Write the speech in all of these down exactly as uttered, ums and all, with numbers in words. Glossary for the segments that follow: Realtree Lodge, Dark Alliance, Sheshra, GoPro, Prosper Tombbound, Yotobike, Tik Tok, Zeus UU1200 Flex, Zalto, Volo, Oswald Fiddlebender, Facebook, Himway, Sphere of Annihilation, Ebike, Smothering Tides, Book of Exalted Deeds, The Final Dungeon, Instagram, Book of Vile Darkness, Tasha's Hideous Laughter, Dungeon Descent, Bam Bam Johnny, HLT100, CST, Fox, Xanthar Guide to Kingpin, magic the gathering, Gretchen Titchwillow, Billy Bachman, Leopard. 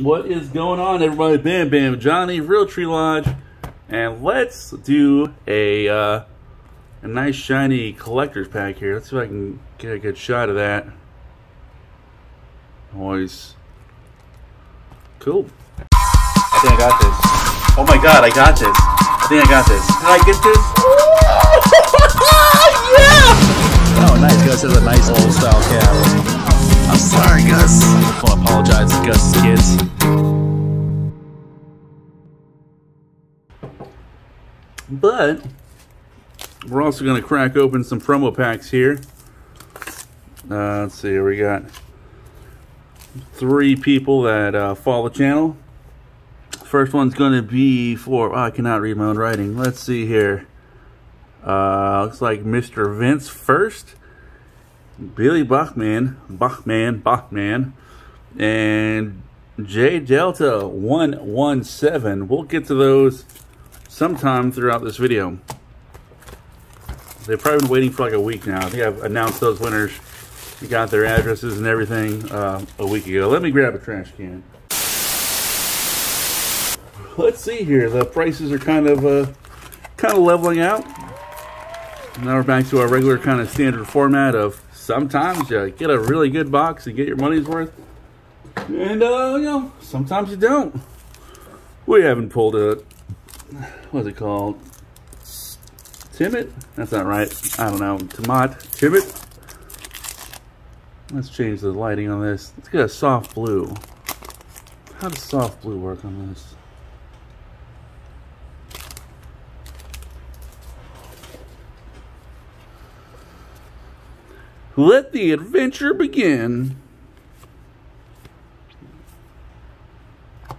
What is going on, everybody? Bam Bam Johnny, Realtree Lodge, and let's do a uh, a nice shiny collector's pack here. Let's see if I can get a good shot of that. Always cool. I think I got this. Oh my god, I got this. I think I got this. Did I get this? Yeah! Oh, nice. Gus has a nice old style cap. I'm sorry, Gus. I apologize to Gus's kids. But we're also going to crack open some promo packs here. Uh, let's see. We got three people that uh, follow the channel. First one's going to be for... Oh, I cannot read my own writing. Let's see here. Uh, looks like Mister Vince first. Billy Bachman, Bachman, Bachman, and J Delta one one seven. We'll get to those sometime throughout this video. They've probably been waiting for like a week now. I think I've announced those winners. We got their addresses and everything uh, a week ago. Let me grab a trash can. Let's see here. The prices are kind of uh, kind of leveling out. Now we're back to our regular kind of standard format of sometimes you get a really good box and get your money's worth, and uh, you know, sometimes you don't. We haven't pulled a, what's it called? Timid? That's not right. I don't know. Tomat. Timid. Let's change the lighting on this. Let's get a soft blue. How does soft blue work on this? Let the adventure begin. I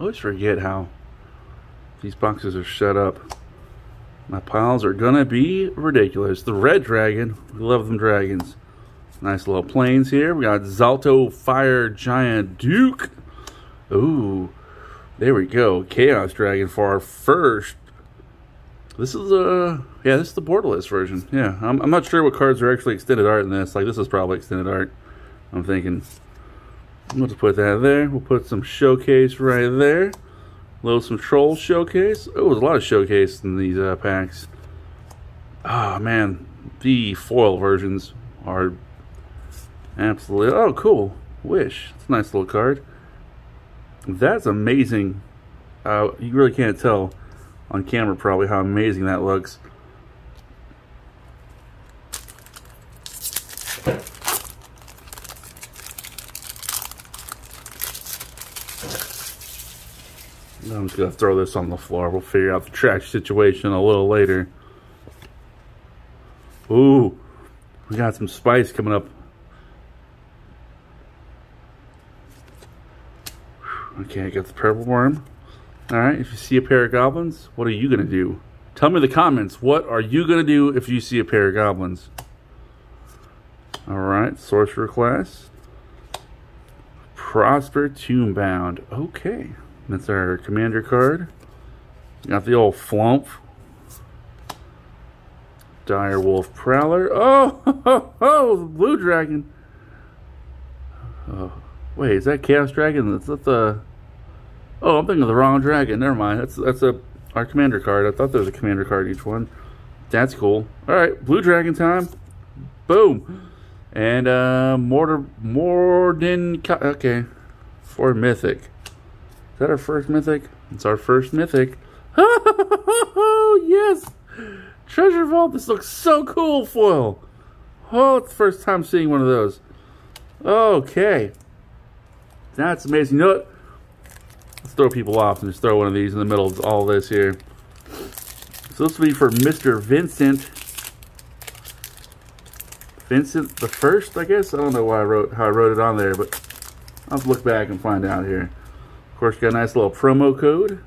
always forget how these boxes are shut up. My piles are gonna be ridiculous. The red dragon, we love them dragons. Nice little planes here. We got Zalto Fire Giant Duke. Ooh, there we go. Chaos Dragon for our first. This is uh yeah, this is the borderless version. Yeah, I'm, I'm not sure what cards are actually extended art in this. Like, this is probably extended art, I'm thinking. We'll just put that there. We'll put some showcase right there. A little some troll showcase. Oh, there's a lot of showcase in these uh, packs. Ah, oh, man, the foil versions are absolutely... Oh, cool. Wish. It's a nice little card. That's amazing. Uh, you really can't tell on camera probably how amazing that looks. I'm just gonna throw this on the floor. We'll figure out the trash situation a little later. Ooh, we got some spice coming up. Okay, I got the purple worm. Alright, if you see a pair of goblins, what are you going to do? Tell me in the comments, what are you going to do if you see a pair of goblins? Alright, sorcerer class. Prosper Tombbound. Okay, that's our commander card. Got the old flump. Dire Wolf Prowler. Oh, ho, ho, ho, blue dragon. Oh, wait, is that Chaos Dragon? That's not the... Oh, I'm thinking of the wrong dragon. Never mind. That's that's a our commander card. I thought there was a commander card in each one. That's cool. All right, blue dragon time. Boom. And uh, Mortar Morden. Okay, for mythic. Is that our first mythic? It's our first mythic. Oh yes, treasure vault. This looks so cool, foil. Oh, it's the first time seeing one of those. Okay, that's amazing. You know what? Let's throw people off and just throw one of these in the middle of all this here. So this will be for Mister Vincent. Vincent the First, I guess. I don't know why I wrote how I wrote it on there, but I'll have to look back and find out here. Of course, got a nice little promo code.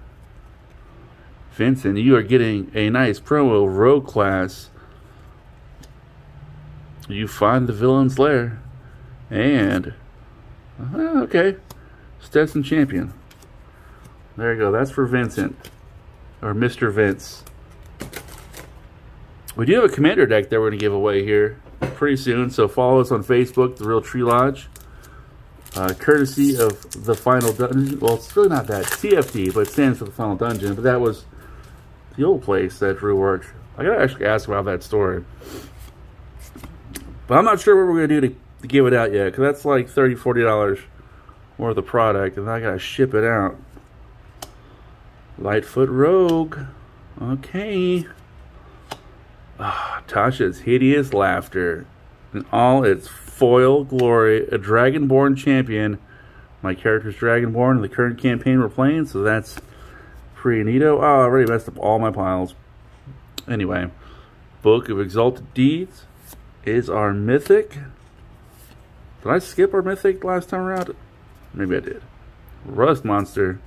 Vincent, you are getting a nice promo. Rogue class. You find the villain's lair. And uh, okay. Stetson Champion. There you go. That's for Vincent, or Mister Vince. We do have a commander deck that we're going to give away here pretty soon, so follow us on Facebook, The Realtree Lodge. uh, courtesy of The Final Dungeon. Well, it's really not that. T F D, but it stands for The Final Dungeon. But that was the old place that Drew worked. I gotta actually ask about that story. But I'm not sure what we're gonna do to, to give it out yet, because that's like thirty, forty dollars worth of product, and I gotta ship it out. Lightfoot Rogue. Okay. Ah, Tasha's Hideous Laughter. In all its foil glory, a Dragonborn champion. My character's Dragonborn in the current campaign we're playing, so that's pretty neato. Oh, I already messed up all my piles. Anyway, Book of Exalted Deeds is our mythic. Did I skip our mythic last time around? Maybe I did. Rust Monster.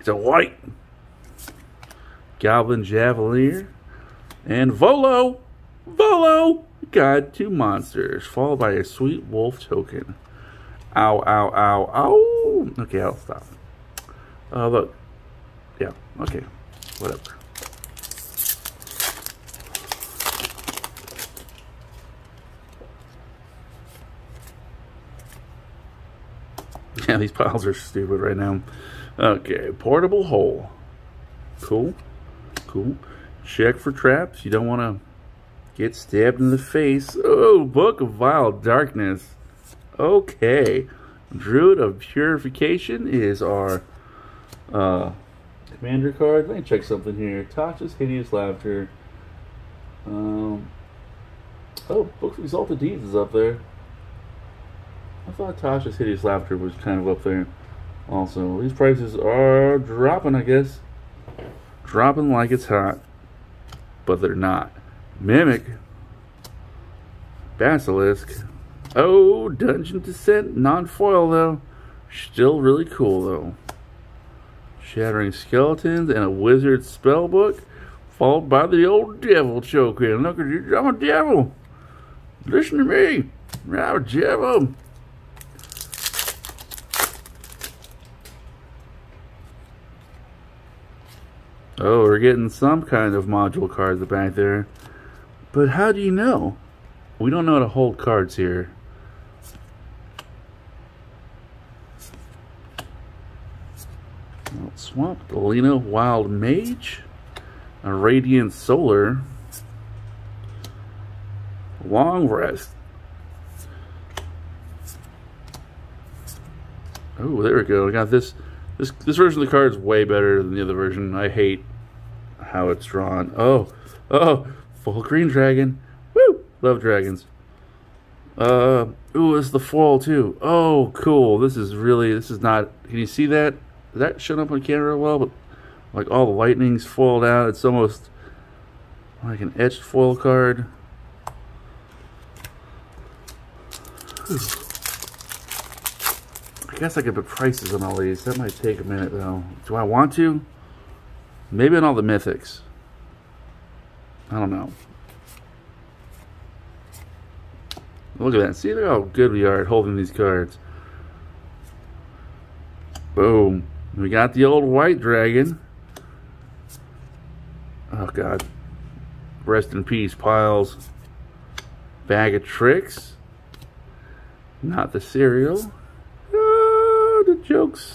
It's a white. Goblin Javelier. And Volo. Volo. Guide to monsters. Followed by a sweet wolf token. Ow, ow, ow, ow. Okay, I'll stop. Uh, look. Yeah, okay. Whatever. Yeah, these piles are stupid right now. Okay, portable hole. Cool. Cool. Check for traps. You don't want to get stabbed in the face. Oh, Book of Vile Darkness. Okay. Druid of Purification is our uh, commander card. Let me check something here. Tasha's Hideous Laughter. Um, oh, Book of Exalted Deeds is up there. I thought Tasha's Hideous Laughter was kind of up there. Also, these prices are dropping, I guess. Dropping like it's hot. But they're not. Mimic. Basilisk. Oh, Dungeon Descent. Non-foil, though. Still really cool, though. Shattering Skeletons and a Wizard Spellbook. Followed by the old Devil Choking. Look at you. I'm a devil. Listen to me. I'm a devil. Oh, we're getting some kind of module cards back there. But how do you know? We don't know how to hold cards here. Swamp, Delina, Wild Mage. A Radiant Solar. Long Rest. Oh, there we go. I got this. This, this version of the card is way better than the other version. I hate how it's drawn. Oh, oh, full green dragon. Woo! Love dragons. Uh, ooh, it's the foil too. Oh, cool. This is really, this is not, can you see that? Is that showing up on camera well? But like all the lightning's foiled out. It's almost like an etched foil card. Ooh. I guess I could put prices on all these. That might take a minute, though. Do I want to? Maybe on all the mythics. I don't know. Look at that. See how good we are at holding these cards. Boom. We got the old white dragon. Oh, God. Rest in peace, piles. Bag of tricks. Not the cereal. Jokes.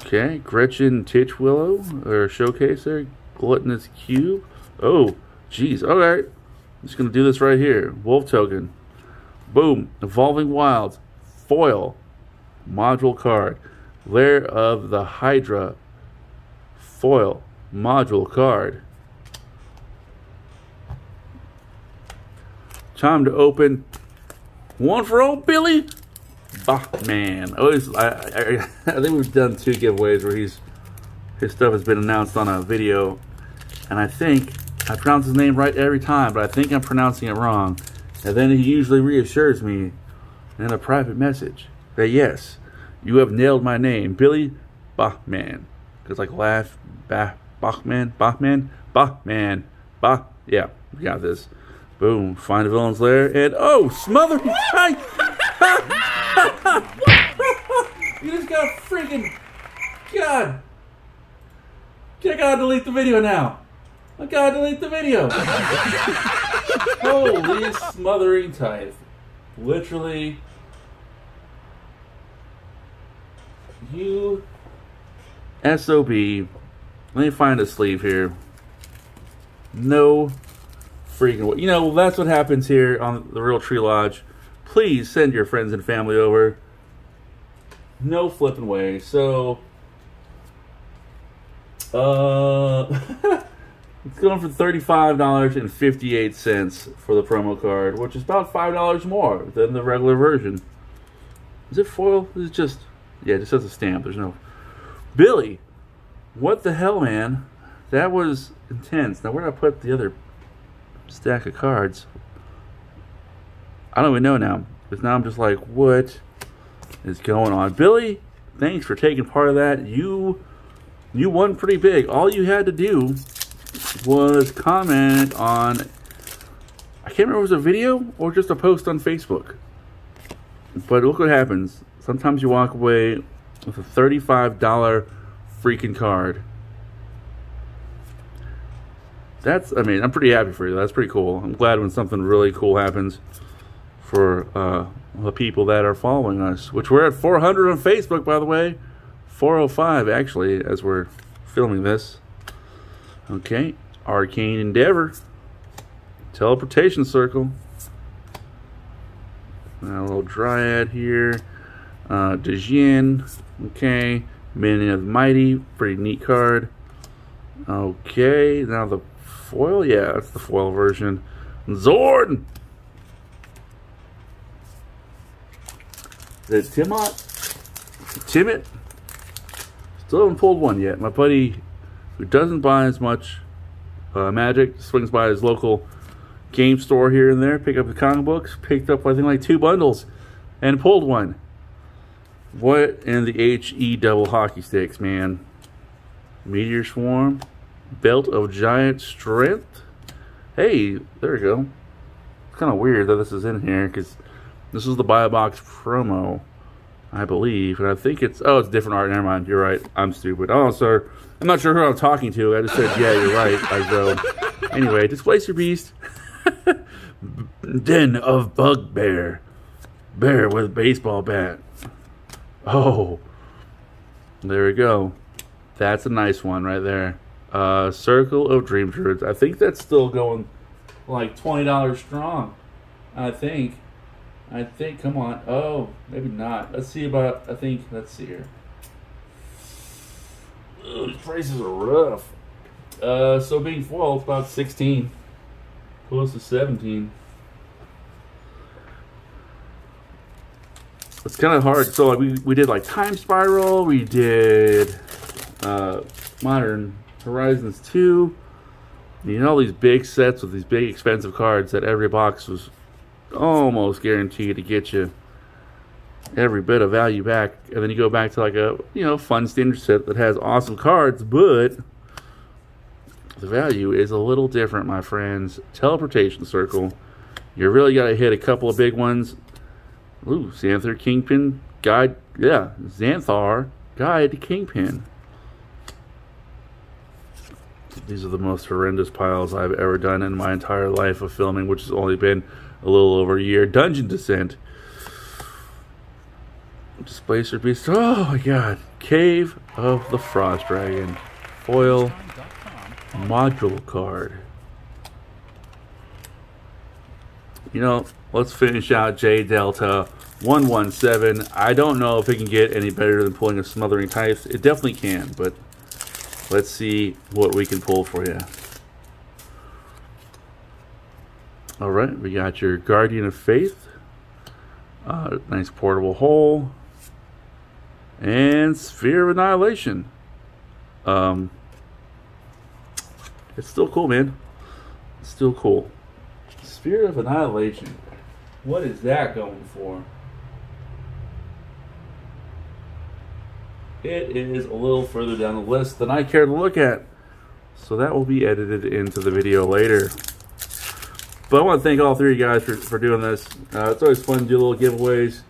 Okay, Gretchen Titchwillow, or showcase there. Gluttonous Cube. Oh, geez. All right, I'm just gonna do this right here. Wolf token. Boom. Evolving Wilds. Foil. Module card. Lair of the Hydra. Foil. Module card. Time to open. One for old Billy. Bachman. Always, I, I, I think we've done two giveaways where he's his stuff has been announced on a video, and I think I pronounce his name right every time, but I think I'm pronouncing it wrong, and then he usually reassures me in a private message that yes, you have nailed my name, Billy Bachman, because like laugh, bah, Bachman, Bachman, Bachman, Bah. Yeah, we got this. Boom. Find a villain's lair, and oh, Smothering Tides. You just got a freaking God. I gotta delete the video now. I gotta delete the video. Holy Smothering Tides. Literally You S O B. Let me find a sleeve here. No freaking way. You know, that's what happens here on the Realtree Lodge. Please send your friends and family over. No flipping way. So, uh, it's going for thirty-five dollars and fifty-eight cents for the promo card, which is about five dollars more than the regular version. Is it foil? Is it just, yeah, it just has a stamp. There's no, Billy, what the hell, man? That was intense. Now, where did I put the other stack of cards? I don't even know now, because now I'm just like, what is going on? Billy, thanks for taking part of that. You you won pretty big. All you had to do was comment on, I can't remember if it was a video or just a post on Facebook. But look what happens. Sometimes you walk away with a thirty-five dollar freaking card. That's, I mean, I'm pretty happy for you. That's pretty cool. I'm glad when something really cool happens for uh, the people that are following us, which we're at four hundred on Facebook, by the way. four oh five, actually, as we're filming this. Okay, Arcane Endeavor. Teleportation Circle. Now a little Dryad here. Uh, Dejin, okay. Minion of the Mighty, pretty neat card. Okay, now the foil, yeah, that's the foil version. Zord! The Timmot, Timmit, still haven't pulled one yet. My buddy, who doesn't buy as much uh, Magic, swings by his local game store here and there, pick up the comic books, picked up I think like two bundles, and pulled one. What in the H E double hockey sticks, man? Meteor Swarm, Belt of Giant Strength. Hey, there we go. It's kind of weird that this is in here because this is the buy a box promo, I believe, and I think it's, oh, it's different art. Never mind. You're right. I'm stupid. Oh, sir, I'm not sure who I'm talking to. I just said, yeah, you're right. I go. Anyway, displace your beast. Den of Bugbear, bear with baseball bat. Oh, there we go. That's a nice one right there. Uh, Circle of Dream Druids. I think that's still going like twenty dollars strong. I think. I think, come on. Oh, maybe not. Let's see about, I think, let's see here. Ugh, these prices are rough. Uh, so being foil, it's about sixteen. Close to seventeen. It's kind of hard. So like, we, we did like Time Spiral. We did uh, Modern Horizons two. You know, all these big sets with these big expensive cards that every box was almost guaranteed to get you every bit of value back, and then you go back to like a, you know, fun standard set that has awesome cards, but the value is a little different, my friends. Teleportation Circle, you really got to hit a couple of big ones. Ooh, Xanthar Kingpin Guide, yeah, Xanthar Guide to Kingpin. These are the most horrendous piles I've ever done in my entire life of filming, which has only been a little over a year. Dungeon Descent. Displacer Beast. Oh my god. Cave of the Frost Dragon. Foil module card. You know, let's finish out J Delta one one seven. I don't know if it can get any better than pulling a Smothering Tides. It definitely can, but let's see what we can pull for you. All right, we got your Guardian of Faith, uh, nice portable hole, and Sphere of Annihilation. Um, it's still cool, man. It's still cool. Sphere of Annihilation. What is that going for? It is a little further down the list than I care to look at, so that will be edited into the video later. But I want to thank all three of you guys for, for doing this. Uh, it's always fun to do little giveaways.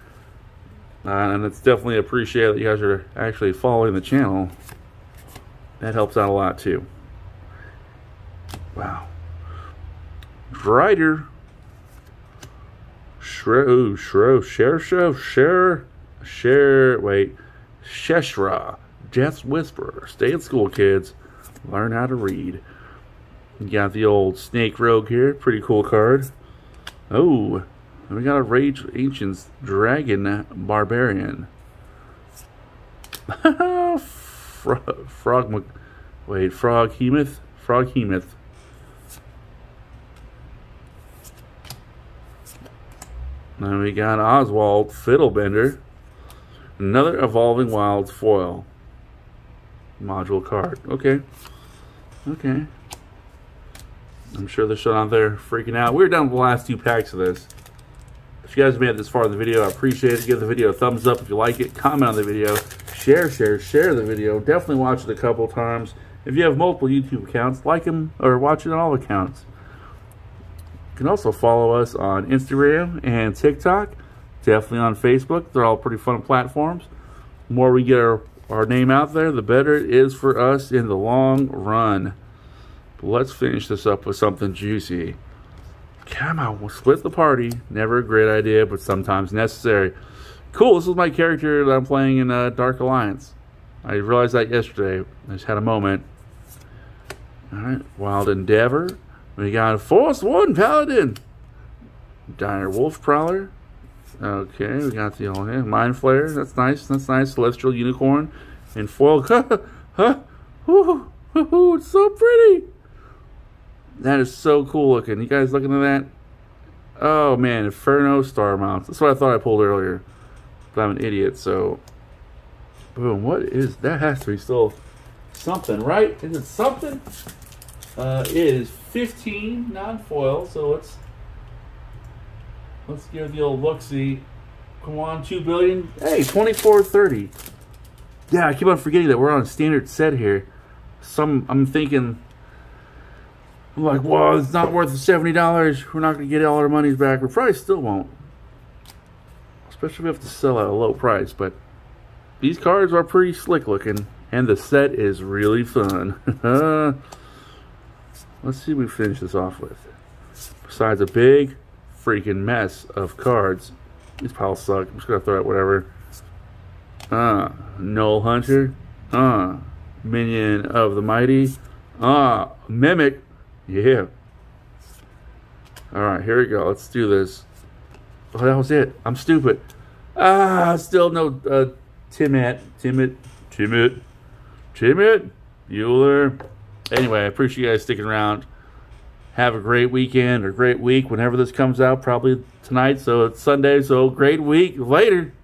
Uh, and it's definitely appreciated that you guys are actually following the channel. That helps out a lot too. Wow. Drider. Shro, Shro, Share, Share, Share, Share, wait. Sheshra, Death's Whisperer, Stay at School Kids, Learn How to Read. We got the old Snake Rogue here, pretty cool card. Oh, and we got a Rage Ancients Dragon Barbarian. Frog, frog, wait, Frog Hemoth? Frog Hemoth. Then we got Oswald Fiddlebender. Another Evolving Wilds foil. Module card. Okay. Okay. I'm sure they're still out there freaking out. We're down to the last two packs of this. If you guys made it this far in the video, I appreciate it. Give the video a thumbs up if you like it. Comment on the video. Share, share, share the video. Definitely watch it a couple times. If you have multiple YouTube accounts, like them or watch it on all accounts. You can also follow us on Instagram and TikTok. Definitely on Facebook. They're all pretty fun platforms. The more we get our, our name out there, the better it is for us in the long run. But let's finish this up with something juicy. Come on, we'll split the party. Never a great idea, but sometimes necessary. Cool, this is my character that I'm playing in uh, Dark Alliance. I realized that yesterday. I just had a moment. Alright, Wild Endeavor. We got a Force One Paladin. Dire Wolf Prowler. Okay, we got the old hand. Mind Flayer. That's nice. That's nice. Celestial Unicorn. And foil. Huh? Huh? Ooh, ooh, ooh, it's so pretty. That is so cool looking. You guys looking at that? Oh, man. Inferno Star Mounts. That's what I thought I pulled earlier. But I'm an idiot, so. Boom. What is that? Has to be still something, right? Is it something? Uh, it is fifteen non-foil, so let's let's give the old look-see. Come on, two billion. Hey, twenty-four thirty. Yeah, I keep on forgetting that we're on a standard set here. Some I'm thinking, I'm like, well, it's not worth the seventy dollars. We're not going to get all our monies back. We probably still won't, especially if we have to sell at a low price. But these cards are pretty slick looking, and the set is really fun. Let's see what we finish this off with. Besides a big freaking mess of cards. These piles suck. I'm just going to throw out whatever. Uh, Null Hunter. Uh, Minion of the Mighty. Uh, Mimic. Yeah. Alright, here we go. Let's do this. Oh, that was it. I'm stupid. Ah, still no uh, Timat. Timat. Timat. Timat. Bueller. Anyway, I appreciate you guys sticking around. Have a great weekend or great week whenever this comes out. Probably tonight, so it's Sunday. So great week. Later.